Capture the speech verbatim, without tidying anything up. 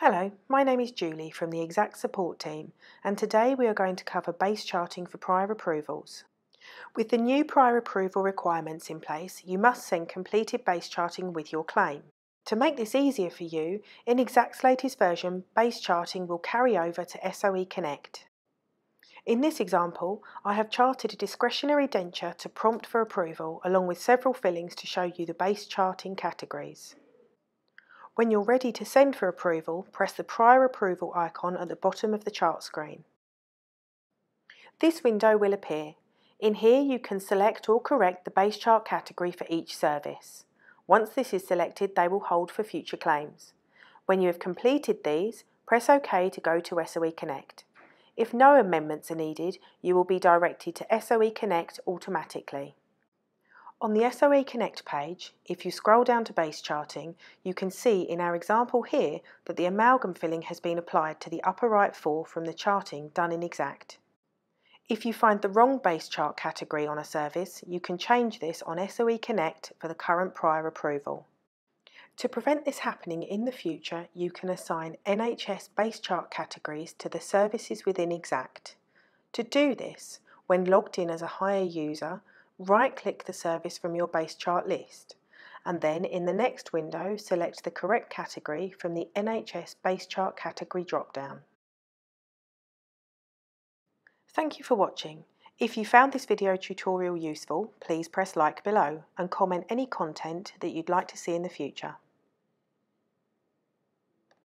Hello, my name is Julie from the Exact support team, and today we are going to cover base charting for prior approvals. With the new prior approval requirements in place, you must send completed base charting with your claim. To make this easier for you, in Exact's latest version, base charting will carry over to S O E Connect. In this example, I have charted a discretionary denture to prompt for approval along with several fillings to show you the base charting categories. When you're ready to send for approval, press the prior approval icon at the bottom of the chart screen. This window will appear. In here you can select or correct the base chart category for each service. Once this is selected, they will hold for future claims. When you have completed these, press OK to go to S O E Connect. If no amendments are needed, you will be directed to S O E Connect automatically. On the S O E Connect page, if you scroll down to base charting, you can see in our example here that the amalgam filling has been applied to the upper right four from the charting done in Exact. If you find the wrong base chart category on a service, you can change this on S O E Connect for the current prior approval. To prevent this happening in the future, you can assign N H S base chart categories to the services within Exact. To do this, when logged in as a higher user, right-click the service from your base chart list, and then in the next window select the correct category from the N H S base chart category drop-down. Thank you for watching. If you found this video tutorial useful, please press like below and comment any content that you'd like to see in the future.